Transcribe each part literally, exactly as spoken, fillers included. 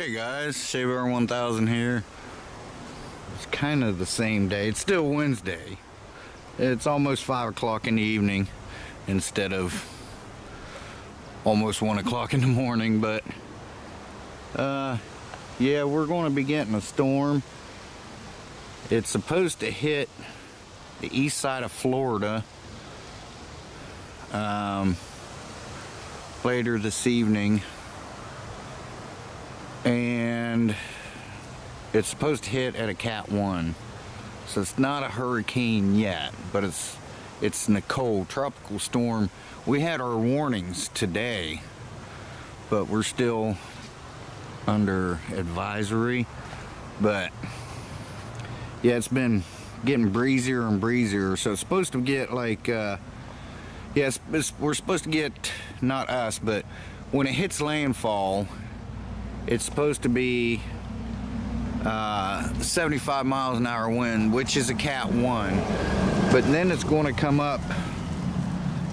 Okay guys, Shabear one thousand here. It's kind of the same day. It's still Wednesday. It's almost five o'clock in the evening instead of almost one o'clock in the morning. But uh, yeah, we're going to be getting a storm. It's supposed to hit the east side of Florida um, later this evening. And it's supposed to hit at a cat one. So it's not a hurricane yet, but it's it's Nicole, tropical storm. We had our warnings today, but we're still under advisory. But yeah, it's been getting breezier and breezier. So it's supposed to get like, uh, yeah, it's, it's, we're supposed to get, not us, but when it hits landfall, it's supposed to be uh, seventy-five miles an hour wind, which is a cat one. But then it's going to come up,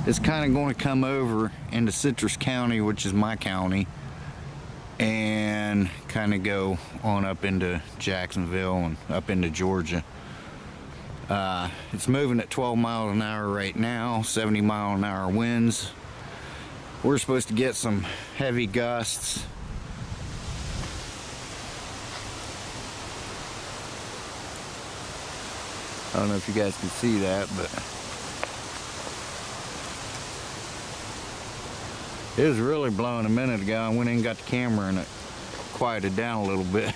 it's kind of going to come over into Citrus County, which is my county, and kind of go on up into Jacksonville and up into Georgia. Uh, it's moving at twelve miles an hour right now, seventy mile an hour winds. We're supposed to get some heavy gusts. I don't know if you guys can see that, but it was really blowing a minute ago. I went in and got the camera and it quieted down a little bit.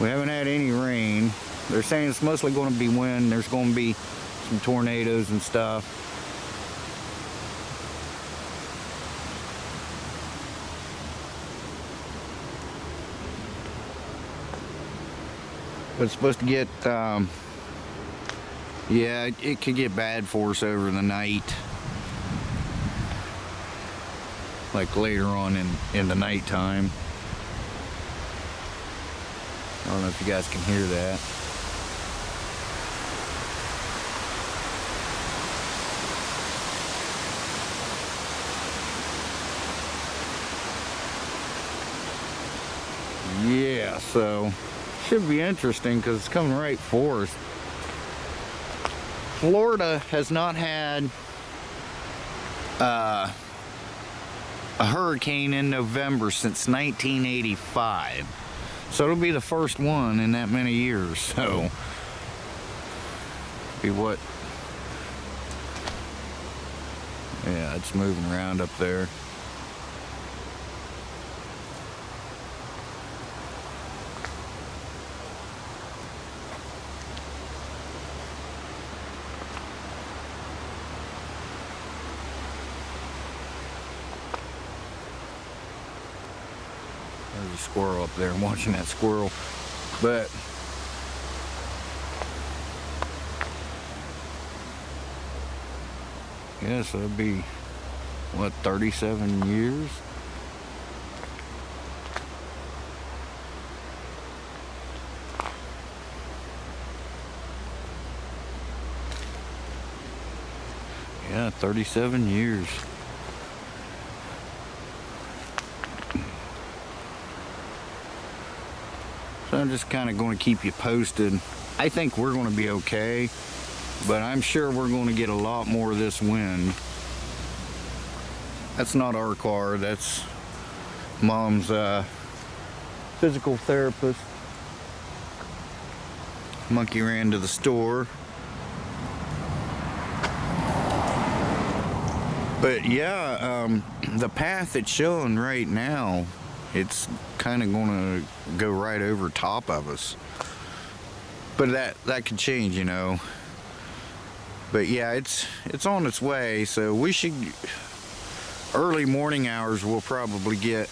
We haven't had any rain. They're saying it's mostly going to be wind. There's going to be some tornadoes and stuff. But it's supposed to get, um, yeah, it, it could get bad for us over the night. Like later on in, in the nighttime. I don't know if you guys can hear that. Yeah, so should be interesting because it's coming right for us. Florida has not had uh, a hurricane in November since nineteen eighty-five. So it'll be the first one in that many years. So be what? Yeah, it's moving around up there. There's a squirrel up there. I'm watching that squirrel. But yes, that'll be what, thirty-seven years? Yeah, thirty-seven years. I'm just kind of going to keep you posted. I think we're going to be okay, but I'm sure we're going to get a lot more of this wind. That's not our car, that's Mom's uh, physical therapist. Monkey ran to the store. But yeah, um, the path it's showing right now, it's kind of going to go right over top of us. But that that could change, you know. But yeah, it's it's on its way, so we should, early morning hours we'll probably get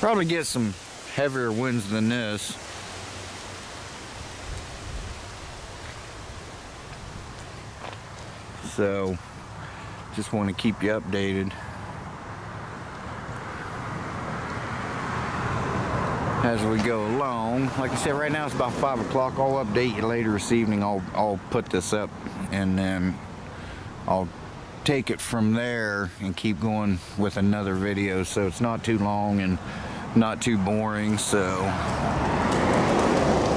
probably get some heavier winds than this. So just want to keep you updated. as we go along. Like I said, right now it's about five o'clock. I'll update you later this evening. I'll, I'll put this up and then I'll take it from there and keep going with another video, so it's not too long and not too boring. So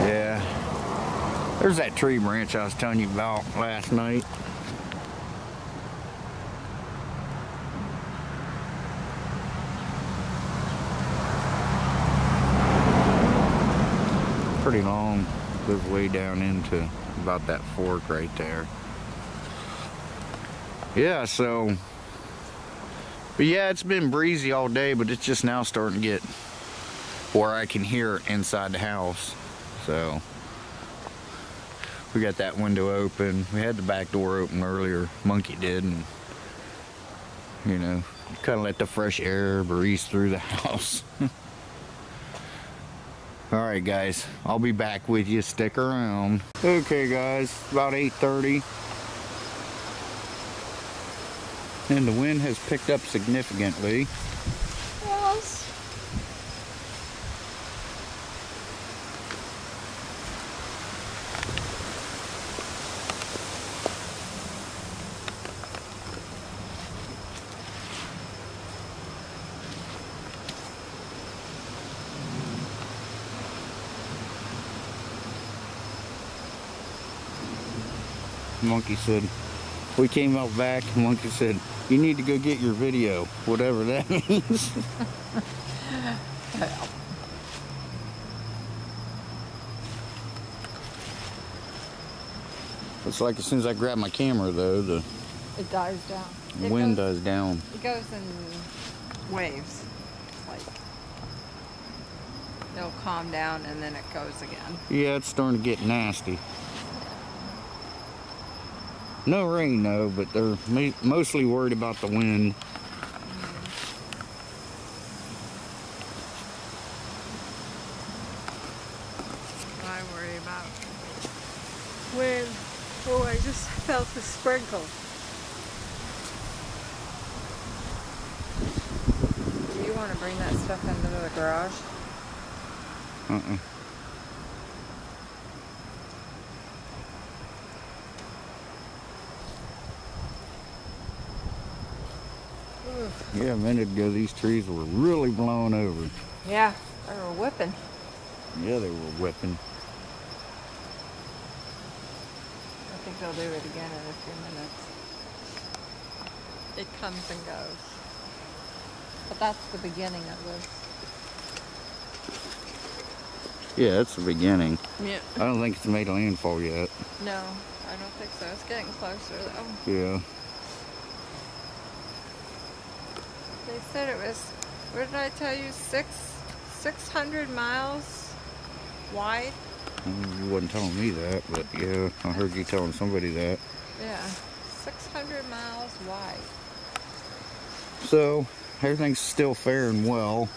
yeah, there's that tree branch I was telling you about last night. Pretty long, goes way down into about that fork right there. Yeah, so, but yeah, it's been breezy all day, but it's just now starting to get where I can hear inside the house. So we got that window open. We had the back door open earlier, Monkey did, and you know, kind of let the fresh air breeze through the house. Alright guys, I'll be back with you. Stick around. Okay guys, about eight thirty. And the wind has picked up significantly. Yes. Monkey said, we came out back, and Monkey said, you need to go get your video, whatever that means. Looks like as soon as I grab my camera, though, the it dies down. It wind goes, dies down. It goes in waves. Like it'll calm down, and then it goes again. Yeah, it's starting to get nasty. No rain though, but they're mostly worried about the wind. I worry about wind. Oh, I just felt the sprinkle. Do you want to bring that stuff into the garage? Uh-uh. Yeah, a minute ago these trees were really blown over. Yeah, they were whipping. Yeah, they were whipping. I think they'll do it again in a few minutes. It comes and goes. But that's the beginning of this. Yeah, that's the beginning. Yeah. I don't think it's made landfall yet. No, I don't think so. It's getting closer though. Yeah. They said it was, what did I tell you, six, six hundred miles wide? You wasn't telling me that, but yeah, I heard you telling somebody that. Yeah, six hundred miles wide. So, everything's still faring well.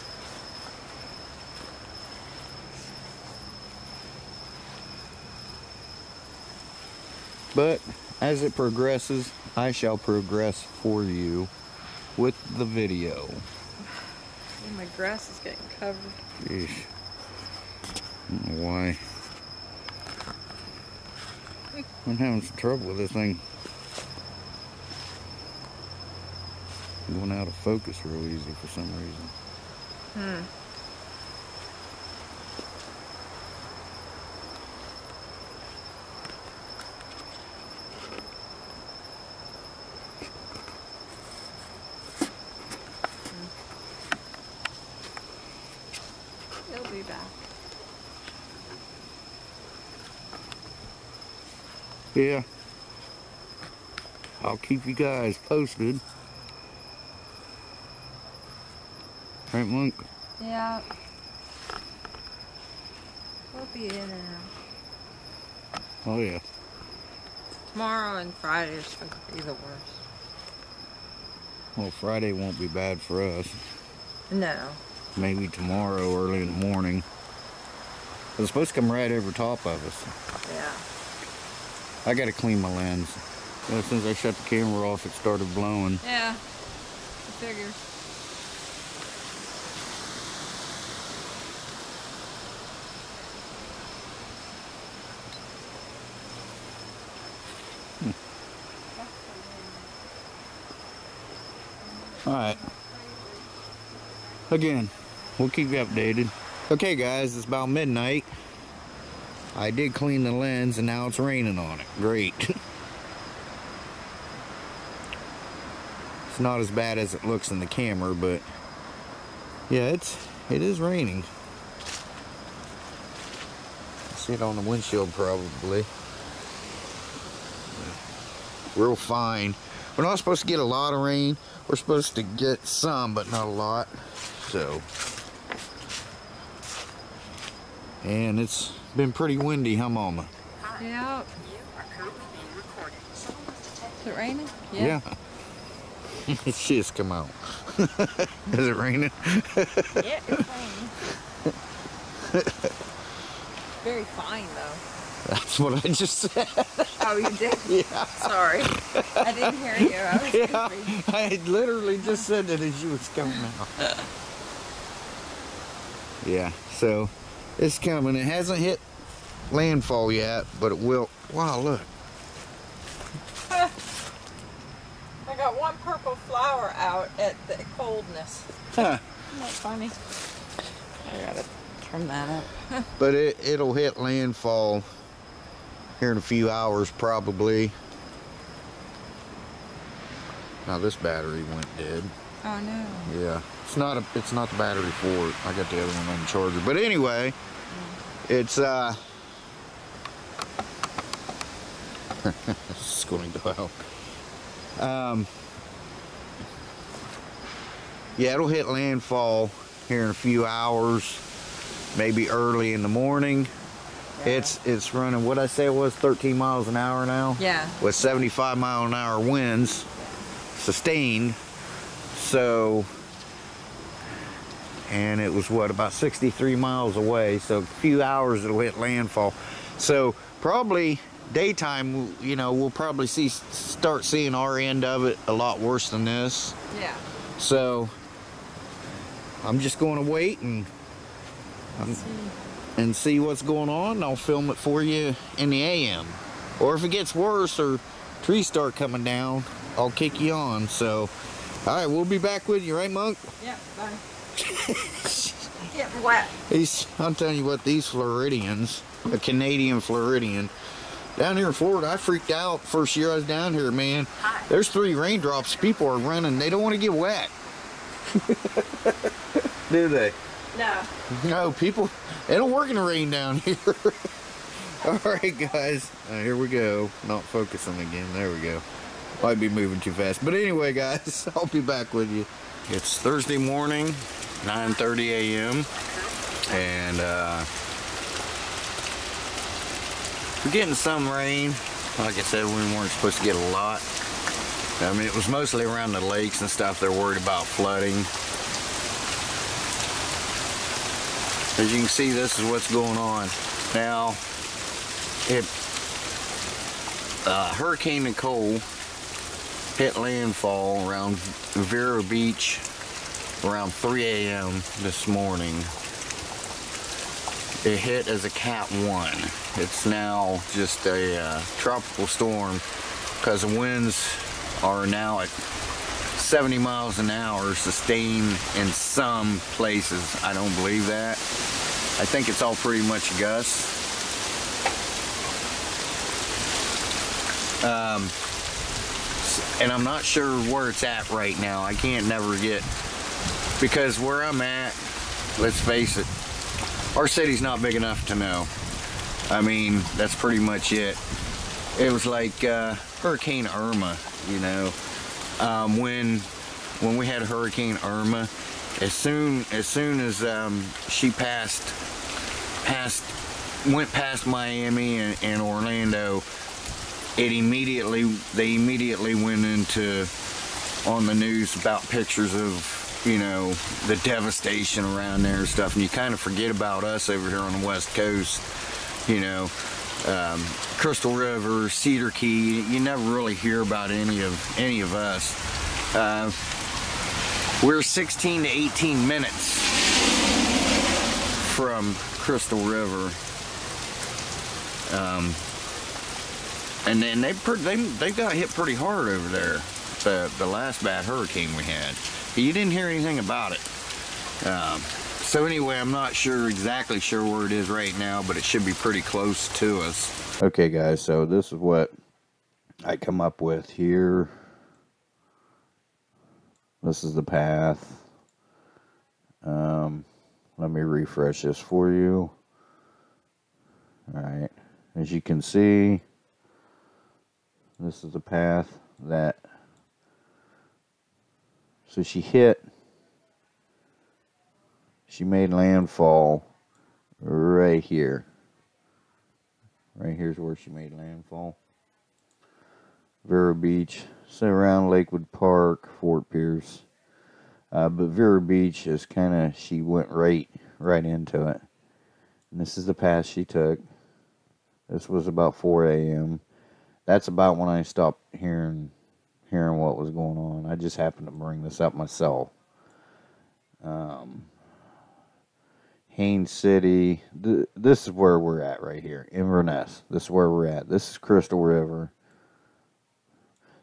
But, as it progresses, I shall progress for you with the video. And my grass is getting covered. Jeez. I don't know why. I'm having some trouble with this thing. I'm going out of focus real easy for some reason. Hmm. Yeah, I'll keep you guys posted. Right, Monk? Yeah. We'll be in and out. Oh, yeah. Tomorrow and Friday is going to be the worst. Well, Friday won't be bad for us. No. Maybe tomorrow early in the morning. It's supposed to come right over top of us. Yeah. I gotta clean my lens. Well, as soon as I shut the camera off, it started blowing. Yeah, I figured. Hmm. Alright. Again, we'll keep you updated. Okay guys, it's about midnight. I did clean the lens and now it's raining on it. Great. It's not as bad as it looks in the camera, but yeah, it's it is raining. I see it on the windshield probably. Real fine. We're not supposed to get a lot of rain. We're supposed to get some, but not a lot. So, and it's been pretty windy, huh, Mama? Yeah. Is it raining? Yeah. Yeah. It's just come out. Is it raining? Yeah, it's raining. Very fine, though. That's what I just said. Oh, you did? Yeah. Sorry. I didn't hear you. I was yeah, I literally just said that as you was coming out. Yeah, so it's coming. It hasn't hit landfall yet, but it will. Wow, look. I got one purple flower out at the coldness. Huh. Isn't that funny? I gotta turn that up. But it, it'll hit landfall here in a few hours probably. Now this battery went dead. Oh no. Yeah. It's not a it's not the battery for it. I got the other one on the charger. But anyway, mm. it's uh it's going to go out. Um, yeah, it'll hit landfall here in a few hours, maybe early in the morning. Yeah. It's it's running, what I say it was, thirteen miles an hour now? Yeah. With seventy-five mile an hour winds, sustained. So, and it was what, about sixty-three miles away, so a few hours it'll hit landfall. So probably daytime, you know, we'll probably see start seeing our end of it a lot worse than this. Yeah. So I'm just going to wait and um, see. and see what's going on. I'll film it for you in the A M, or if it gets worse or trees start coming down, I'll kick you on. So, all right, we'll be back with you, right, Monk? Yeah. Bye. Get wet. He's, I'm telling you what, these Floridians, a Canadian Floridian. Down here in Florida, I freaked out first year I was down here, man. Hi. There's three raindrops. People are running. They don't want to get wet. Do they? No. No, people, they don't work in the rain down here. All right, guys. Uh, here we go. Not focusing again. There we go. Might be moving too fast. But anyway, guys, I'll be back with you. It's Thursday morning, nine thirty A M And, uh... we're getting some rain. Like I said, we weren't supposed to get a lot. I mean, it was mostly around the lakes and stuff. They're worried about flooding. As you can see, this is what's going on. Now, it, uh, Hurricane Nicole hit landfall around Vero Beach around three A M this morning. It hit as a cat one. It's now just a uh, tropical storm because the winds are now at seventy miles an hour sustained in some places. I don't believe that. I think it's all pretty much gusts. Um, and I'm not sure where it's at right now. I can't never get, because where I'm at, let's face it, our city's not big enough to know. I mean, that's pretty much it. It was like uh, Hurricane Irma, you know. Um, when when we had Hurricane Irma, as soon as soon as um, she passed, passed, went past Miami and, and Orlando, it immediately they immediately went into on the news about pictures of, you know, the devastation around there and stuff, and you kind of forget about us over here on the West Coast, you know, um, Crystal River, Cedar Key, you never really hear about any of any of us. Uh, we're sixteen to eighteen minutes from Crystal River. Um, And then they they they got hit pretty hard over there. The the last bad hurricane we had, you didn't hear anything about it. Um, so anyway, I'm not sure exactly sure where it is right now, but it should be pretty close to us. Okay, guys. So this is what I come up with here. This is the path. Um, let me refresh this for you. All right. As you can see, this is the path that, so she hit, she made landfall right here. Right here's where she made landfall. Vero Beach, so around Lakewood Park, Fort Pierce. Uh, but Vero Beach is kind of, she went right, right into it. And this is the path she took. This was about four A M That's about when I stopped hearing hearing what was going on. I just happened to bring this up myself. Um, Haines City. Th this is where we're at right here. Inverness. This is where we're at. This is Crystal River.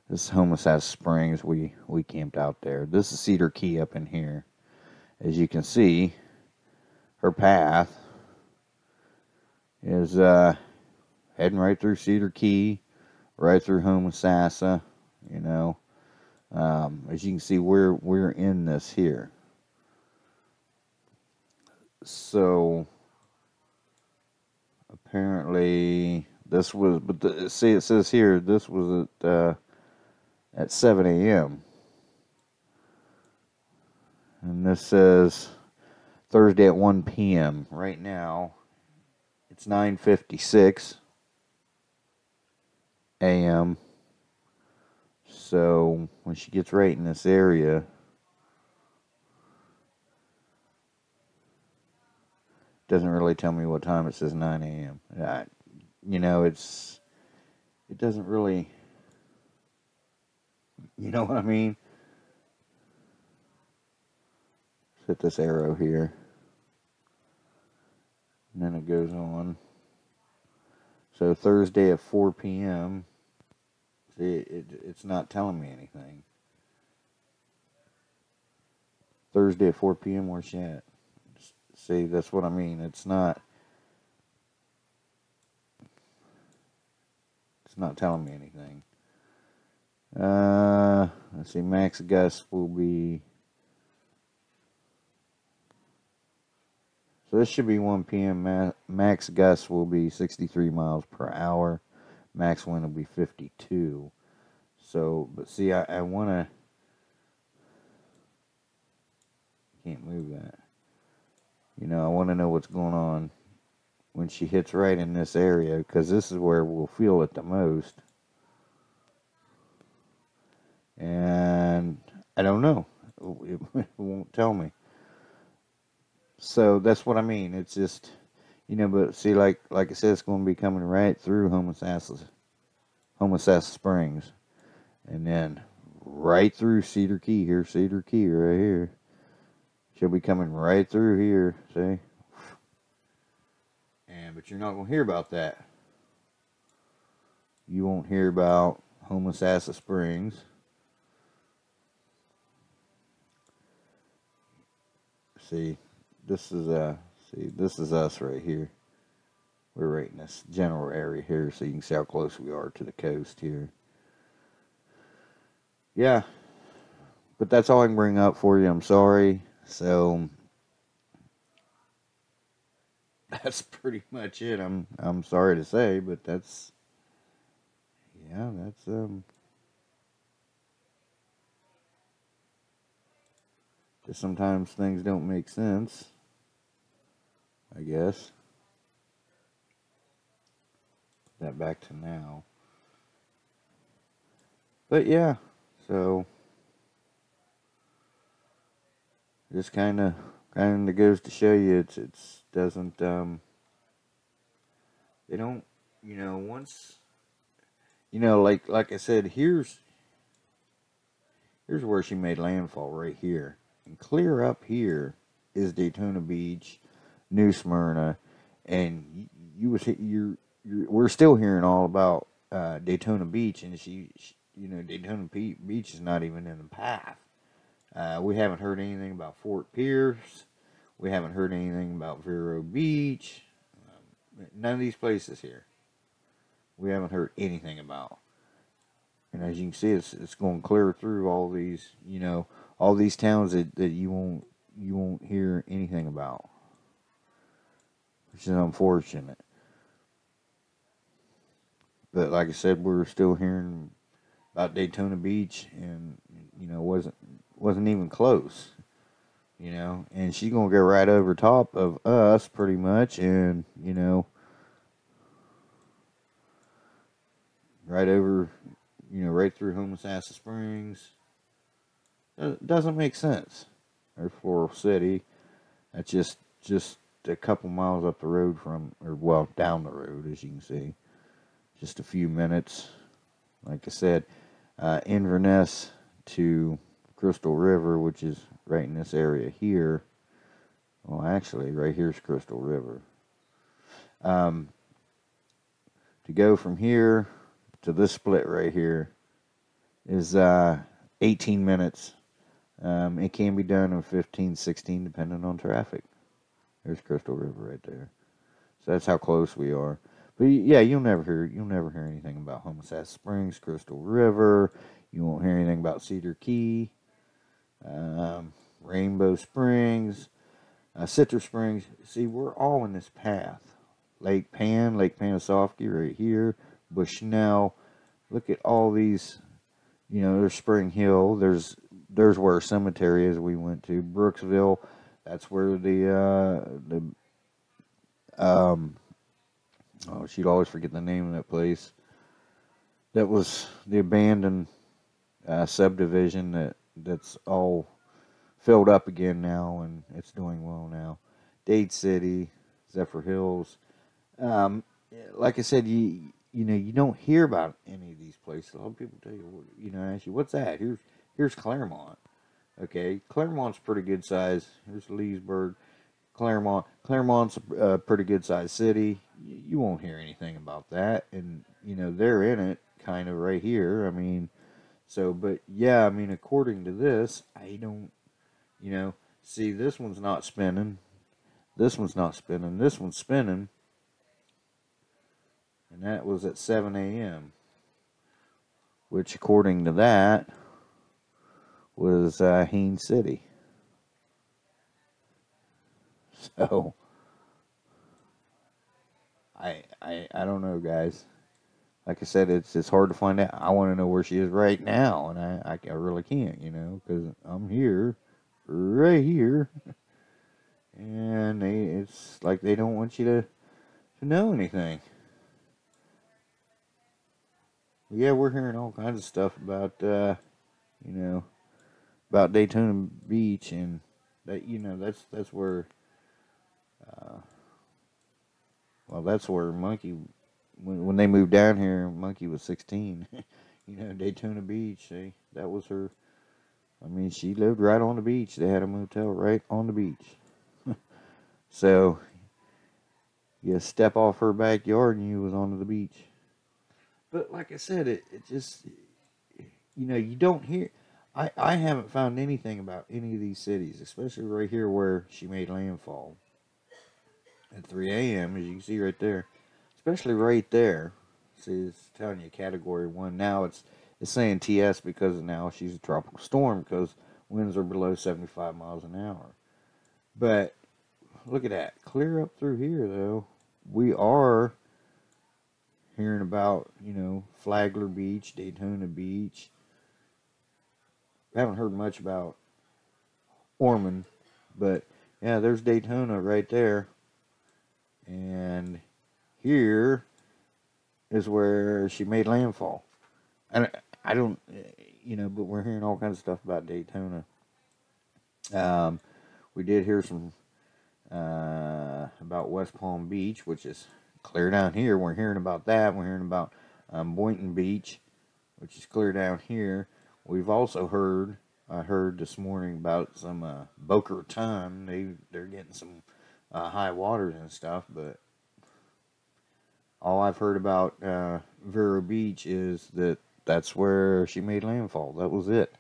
This is Homosassa Springs. We, we camped out there. This is Cedar Key up in here. As you can see, her path is uh, heading right through Cedar Key, right through Homosassa, you know. Um, as you can see, we're, we're in this here. So, apparently, this was, but the, see it says here, this was at, uh, at seven A M And this says Thursday at one P M Right now, it's nine fifty-six A M So when she gets right in this area, doesn't really tell me what time. It says nine A M You know, it's it doesn't really, you know what I mean? Let's hit this arrow here, and then it goes on. So Thursday at four P M See, it, it, it's not telling me anything. Thursday at four P M Where's she at? See, that's what I mean. It's not. It's not telling me anything. Uh, let's see. Max Gus will be. So this should be one P M Max gusts will be sixty-three miles per hour. Max wind will be fifty-two. So, but see, I, I want to... Can't move that. You know, I want to know what's going on when she hits right in this area, because this is where we'll feel it the most. And I don't know. It, it won't tell me. So that's what I mean. It's just, you know, but see, like like I said, it's going to be coming right through Homosassa, Homosassa Springs, and then right through Cedar Key here, Cedar Key right here. She'll be coming right through here, see? And but you're not going to hear about that. You won't hear about Homosassa Springs. See? This is uh see this is us right here. We're right in this general area here, so you can see how close we are to the coast here. Yeah, but that's all I can bring up for you. I'm sorry. So that's pretty much it. I'm I'm sorry to say, but that's yeah, that's um just sometimes things don't make sense. I guess. Put that back to now. But yeah, so this kind of kind of goes to show you it's it's doesn't um they don't, you know, once, you know, like like I said, here's here's where she made landfall right here, and clear up here is Daytona Beach, New Smyrna, and you, you was you we're still hearing all about uh, Daytona Beach, and she, she, you know, Daytona Beach is not even in the path. Uh, we haven't heard anything about Fort Pierce. We haven't heard anything about Vero Beach. Um, none of these places here. We haven't heard anything about. And as you can see, it's, it's going to clear through all these, you know, all these towns that, that you won't, you won't hear anything about. Which is unfortunate. But like I said, we were still hearing about Daytona Beach, and, you know, wasn't, wasn't even close. You know, and she's going to go right over top of us, pretty much, and, you know, right over, you know, right through Homosassa Springs. It doesn't make sense. Or Floral City. That's just, just a couple miles up the road from, or, well, down the road, as you can see. Just a few minutes. Like I said, uh, Inverness to Crystal River, which is right in this area here. Well, actually, right here's Crystal River. Um, to go from here to this split right here is uh, eighteen minutes. Um, it can be done in fifteen, sixteen, depending on traffic. There's Crystal River right there. So that's how close we are. But yeah, you'll never hear you'll never hear anything about Homosassa Springs, Crystal River. You won't hear anything about Cedar Key. Um, Rainbow Springs, uh, Citrus Springs. See, we're all in this path. Lake Pan, Lake Panasoffkee right here, Bushnell. Look at all these, you know, there's Spring Hill. There's there's where our cemetery is we went to. Brooksville, that's where the, uh, the um, oh, she'd always forget the name of that place. That was the abandoned uh, subdivision that that's all filled up again now, and it's doing well now. Dade City, Zephyr Hills. Um, like I said, you you know, you don't hear about any of these places. A lot of people tell you, you know, ask you, what's that? Here's, here's Clermont. Okay, Clermont's pretty good size. Here's Leesburg. Clermont. Clermont's a pretty good size city. You won't hear anything about that. And, you know, they're in it kind of right here. I mean... So, but yeah, I mean, according to this, I don't, you know, see, this one's not spinning, this one's not spinning, this one's spinning, and that was at seven A M, which according to that was uh, Haines City. So, I, I, I don't know, guys. Like I said, it's it's hard to find out. I want to know where she is right now, and I, I, I really can't, you know, because I'm here, right here, and they, it's like they don't want you to, to know anything. Yeah, we're hearing all kinds of stuff about, uh, you know, about Daytona Beach, and that, you know, that's that's where, uh, well, that's where Monkey. When, when they moved down here, Monkey was sixteen. You know, Daytona Beach, they, that was her. I mean, she lived right on the beach. They had a motel right on the beach. So, you step off her backyard and you was onto the beach. But like I said, it, it just, you know, you don't hear. I, I haven't found anything about any of these cities, especially right here where she made landfall. At three A M, as you can see right there. Especially right there. See, it's telling you category one. Now it's it's saying T S because now she's a tropical storm because winds are below seventy-five miles an hour. But look at that. Clear up through here, though. We are hearing about, you know, Flagler Beach, Daytona Beach. I haven't heard much about Ormond. But, yeah, there's Daytona right there. And... here is where she made landfall. And I don't, you know, but we're hearing all kinds of stuff about Daytona. Um, we did hear some uh, about West Palm Beach, which is clear down here. We're hearing about that. We're hearing about um, Boynton Beach, which is clear down here. We've also heard, I heard this morning about some uh, Boca Raton. They, they're getting some uh, high waters and stuff, but all I've heard about uh, Vero Beach is that that's where she made landfall. That was it.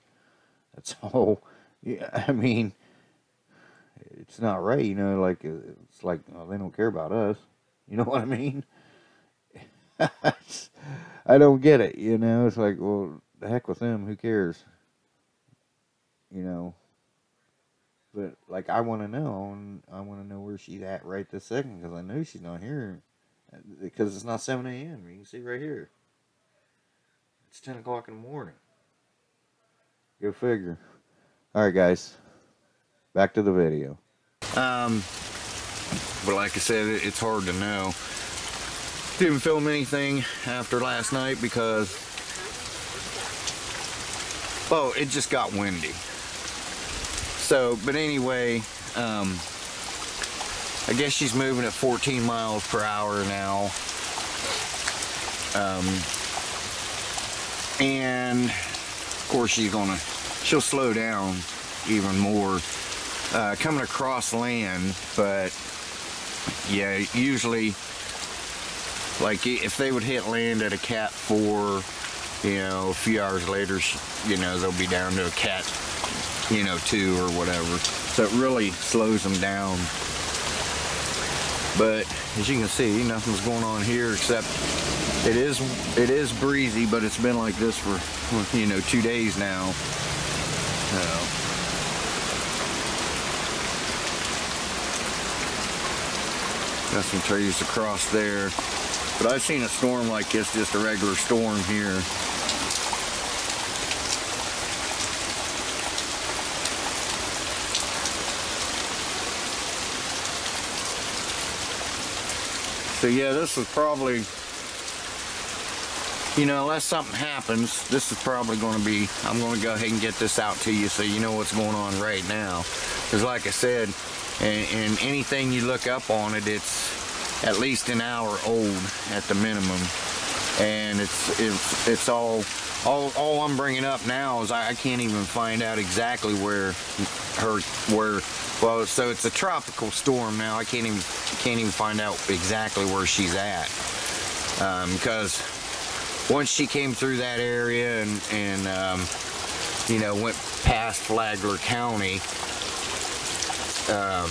That's all. Yeah, I mean, it's not right, you know, like, it's like, well, they don't care about us. You know what I mean? I don't get it, you know. It's like, well, the heck with them. Who cares? You know. But, like, I want to know. I want to know where she's at right this second, because I know she's not here. Because it's not seven A M You can see right here. It's ten o'clock in the morning. Go figure. Alright, guys. Back to the video. Um, but like I said, it's hard to know. Didn't film anything after last night because... oh, it just got windy. So, but anyway, um, I guess she's moving at fourteen miles per hour now. Um, and of course she's gonna, she'll slow down even more uh, coming across land. But yeah, usually like if they would hit land at a cat four, you know, a few hours later, you know, they'll be down to a cat, you know, two or whatever. So it really slows them down. But as you can see, nothing's going on here except it is it is breezy, but it's been like this for, you know, two days now. Uh, got some trees across there, but I've seen a storm like this, just a regular storm here. So yeah, this is probably, you know, unless something happens, this is probably going to be, I'm going to go ahead and get this out to you so you know what's going on right now. Because like I said, and, and anything you look up on it, it's at least an hour old at the minimum. And it's it's, it's all, all, all I'm bringing up now is I, I can't even find out exactly where her, where, well, so it's a tropical storm now. I can't even can't even find out exactly where she's at, um, because once she came through that area and and um, you know, went past Flagler County, um,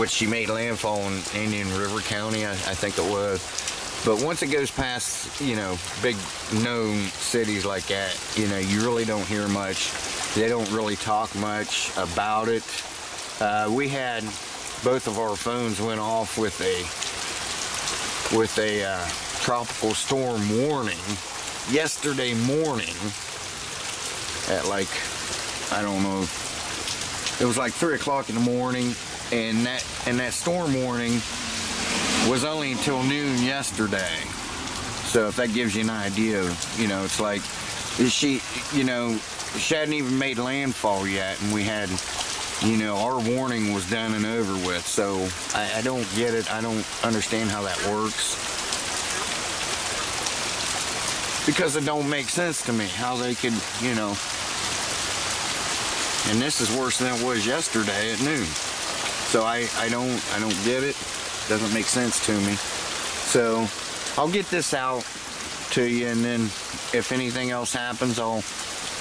which she made landfall in Indian River County, I, I think it was. But once it goes past, you know, big known cities like that, you know, you really don't hear much. They don't really talk much about it. Uh, we had both of our phones went off with a with a uh, tropical storm warning yesterday morning at like, I don't know, it was like three o'clock in the morning, and that and that storm warning was only until noon yesterday. So if that gives you an idea of, you know, it's like, is she, you know, she hadn't even made landfall yet, and we had, you know, our warning was done and over with. So I, I don't get it. I don't understand how that works, because it don't make sense to me how they could, you know. And this is worse than it was yesterday at noon. So I, I don't I don't get it. Doesn't make sense to me. So I'll get this out to you, and then if anything else happens, I'll,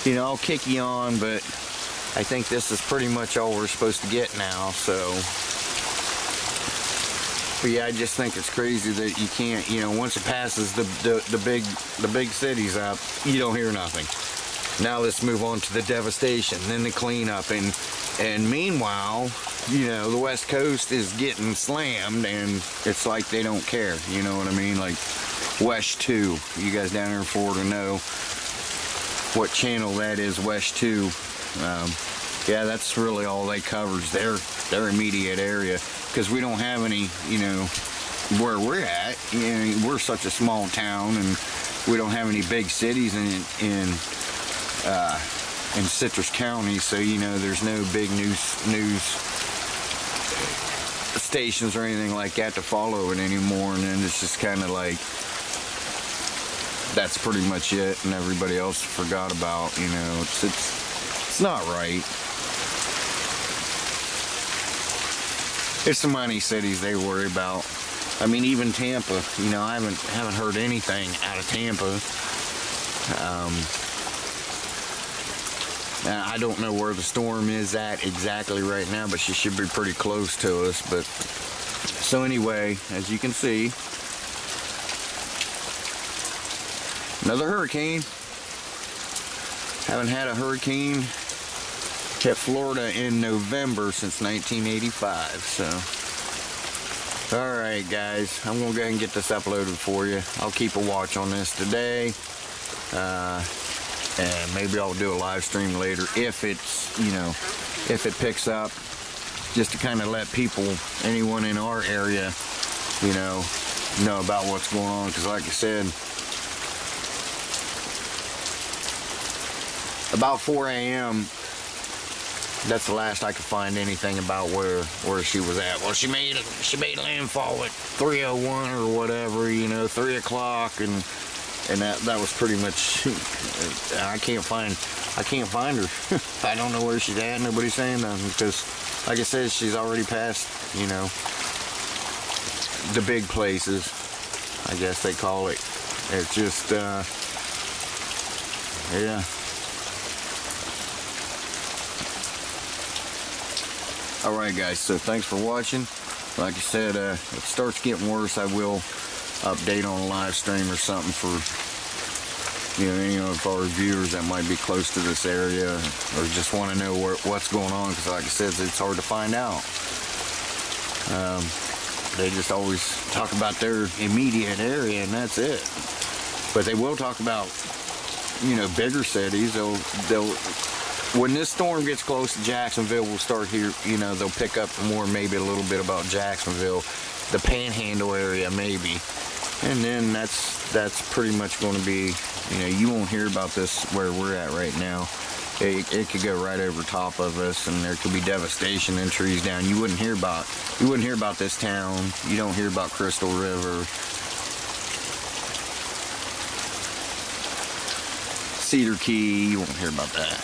you know, I'll kick you on. But I think this is pretty much all we're supposed to get now. So, but yeah, I just think it's crazy that you can't, you know, once it passes the, the, the big the big cities up, you don't hear nothing. Now let's move on to the devastation, then the cleanup, and and meanwhile, you know, the West Coast is getting slammed, and it's like they don't care. You know what I mean? Like WESH two. You guys down here in Florida know what channel that is, WESH two. Um, yeah, that's really all they covers, their their immediate area, because we don't have any, you know, where we're at. You know, we're such a small town, and we don't have any big cities in in uh, in Citrus County. So, you know, there's no big news news stations or anything like that to follow it anymore. And then it's just kind of like, that's pretty much it, and everybody else forgot about. You know, it's it's. It's not right. It's the money cities they worry about. I mean, even Tampa, you know, I haven't haven't heard anything out of Tampa. Um, I don't know where the storm is at exactly right now, but she should be pretty close to us. But so anyway, as you can see, another hurricane. Haven't had a hurricane hit Florida in November since nineteen eighty-five. So, all right, guys, I'm gonna go ahead and get this uploaded for you. I'll keep a watch on this today, uh, and maybe I'll do a live stream later if it's, you know, if it picks up, just to kind of let people, anyone in our area, you know, know about what's going on. Because, like I said, about four A M that's the last I could find anything about where where she was at. Well, she made she made landfall at three oh one or whatever, you know, three o'clock, and and that that was pretty much. I can't find I can't find her. I don't know where she's at. Nobody's saying nothing because, like I said, she's already past, you know, the big places, I guess they call it. It's just uh, yeah. Alright guys, so thanks for watching. Like I said, uh, if it starts getting worse, I will update on a live stream or something for, you know, any of our viewers that might be close to this area or just want to know where, what's going on, because like I said, it's hard to find out. Um, they just always talk about their immediate area and that's it. But they will talk about, you know, bigger cities. They'll, they'll when this storm gets close to Jacksonville, we'll start here, you know, they'll pick up more, maybe a little bit about Jacksonville, the Panhandle area maybe. And then that's that's pretty much going to be, you know, you won't hear about this where we're at right now. It, it could go right over top of us and there could be devastation and trees down. You wouldn't hear about, you wouldn't hear about this town. You don't hear about Crystal River, Cedar Key, you won't hear about that.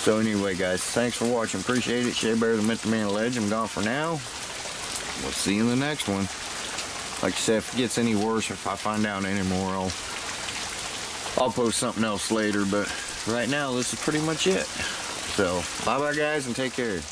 So anyway, guys, thanks for watching. Appreciate it. Shabear, the Myth, the Man, the Legend. I'm gone for now. We'll see you in the next one. Like I said, if it gets any worse, if I find out any more, I'll, I'll post something else later. But right now, this is pretty much it. So bye-bye, guys, and take care.